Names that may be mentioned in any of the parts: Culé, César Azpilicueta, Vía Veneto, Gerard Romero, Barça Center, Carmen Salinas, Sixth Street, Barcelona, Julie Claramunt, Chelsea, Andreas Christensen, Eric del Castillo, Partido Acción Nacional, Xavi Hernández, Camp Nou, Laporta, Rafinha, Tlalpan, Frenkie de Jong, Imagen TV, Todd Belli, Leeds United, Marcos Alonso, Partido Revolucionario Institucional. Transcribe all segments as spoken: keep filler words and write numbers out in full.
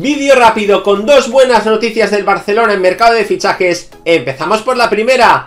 Vídeo rápido con dos buenas noticias del Barcelona en mercado de fichajes. Empezamos por la primera.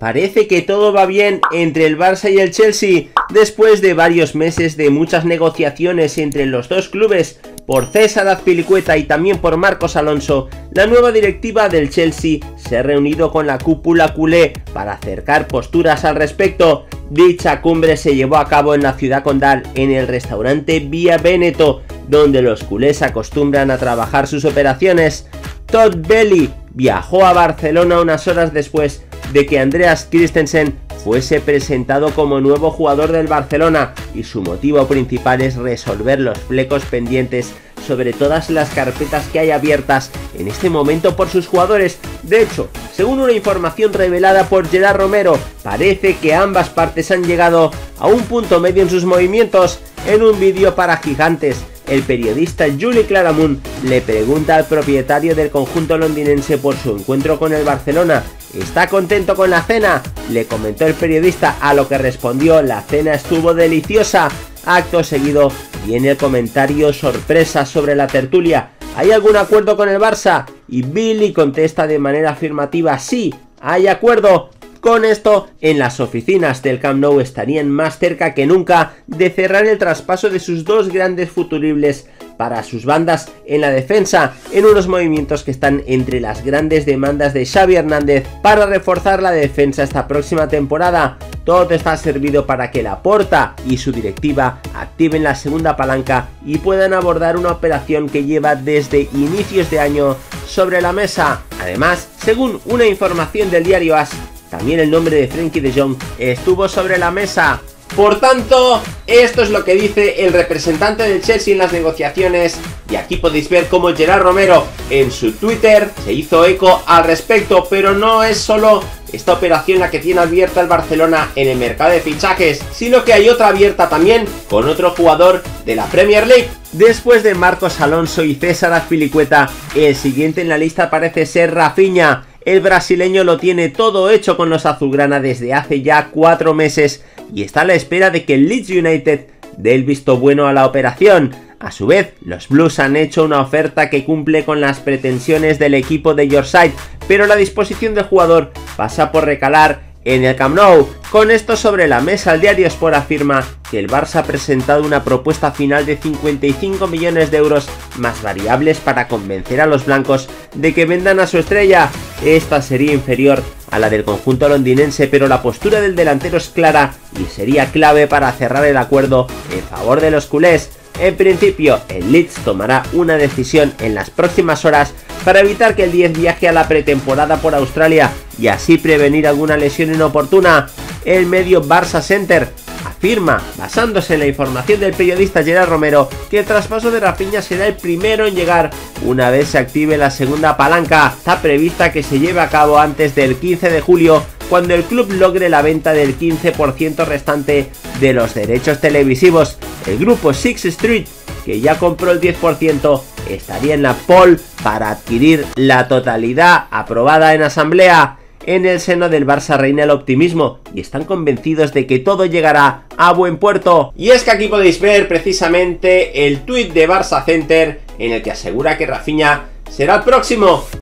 Parece que todo va bien entre el Barça y el Chelsea después de varios meses de muchas negociaciones entre los dos clubes. Por César Azpilicueta y también por Marcos Alonso, la nueva directiva del Chelsea se ha reunido con la cúpula culé para acercar posturas al respecto. Dicha cumbre se llevó a cabo en la ciudad condal, en el restaurante Vía Veneto, donde los culés acostumbran a trabajar sus operaciones. Todd Belli viajó a Barcelona unas horas después de que Andreas Christensen fuese presentado como nuevo jugador del Barcelona, y su motivo principal es resolver los flecos pendientes sobre todas las carpetas que hay abiertas en este momento por sus jugadores. De hecho, según una información revelada por Gerard Romero, parece que ambas partes han llegado a un punto medio en sus movimientos. En un vídeo para Gigantes, el periodista Julie Claramunt le pregunta al propietario del conjunto londinense por su encuentro con el Barcelona. ¿Está contento con la cena?, le comentó el periodista, a lo que respondió: la cena estuvo deliciosa. Acto seguido viene el comentario sorpresa sobre la tertulia: ¿hay algún acuerdo con el Barça? Y Billy contesta de manera afirmativa: sí, hay acuerdo. Con esto, en las oficinas del Camp Nou estarían más cerca que nunca de cerrar el traspaso de sus dos grandes futuribles para sus bandas en la defensa, en unos movimientos que están entre las grandes demandas de Xavi Hernández para reforzar la defensa esta próxima temporada. Todo está servido para que Laporta y su directiva activen la segunda palanca y puedan abordar una operación que lleva desde inicios de año sobre la mesa. Además, según una información del diario As, también el nombre de Frenkie de Jong estuvo sobre la mesa. Por tanto, esto es lo que dice el representante del Chelsea en las negociaciones, y aquí podéis ver cómo Gerard Romero en su Twitter se hizo eco al respecto. Pero no es solo esta operación la que tiene abierta el Barcelona en el mercado de fichajes, sino que hay otra abierta también con otro jugador de la Premier League. Después de Marcos Alonso y César Azpilicueta, el siguiente en la lista parece ser Rafinha. El brasileño lo tiene todo hecho con los azulgrana desde hace ya cuatro meses y está a la espera de que el Leeds United dé el visto bueno a la operación. A su vez, los Blues han hecho una oferta que cumple con las pretensiones del equipo de Yorkshire, pero la disposición del jugador pasa por recalar en el Camp Nou. Con esto sobre la mesa, el diario Sport afirma que el Barça ha presentado una propuesta final de cincuenta y cinco millones de euros más variables para convencer a los blancos de que vendan a su estrella. Esta sería inferior a la del conjunto londinense, pero la postura del delantero es clara y sería clave para cerrar el acuerdo en favor de los culés. En principio, el Leeds tomará una decisión en las próximas horas para evitar que el diez viaje a la pretemporada por Australia y así prevenir alguna lesión inoportuna. El medio Barça Center afirma, basándose en la información del periodista Gerard Romero, que el traspaso de Rafinha será el primero en llegar una vez se active la segunda palanca. Está prevista que se lleve a cabo antes del quince de julio, cuando el club logre la venta del quince por ciento restante de los derechos televisivos. El grupo Sixth Street, que ya compró el diez por ciento, estaría en la pole para adquirir la totalidad aprobada en asamblea. En el seno del Barça reina el optimismo y están convencidos de que todo llegará a buen puerto. Y es que aquí podéis ver precisamente el tuit de Barça Center en el que asegura que Rafinha será el próximo.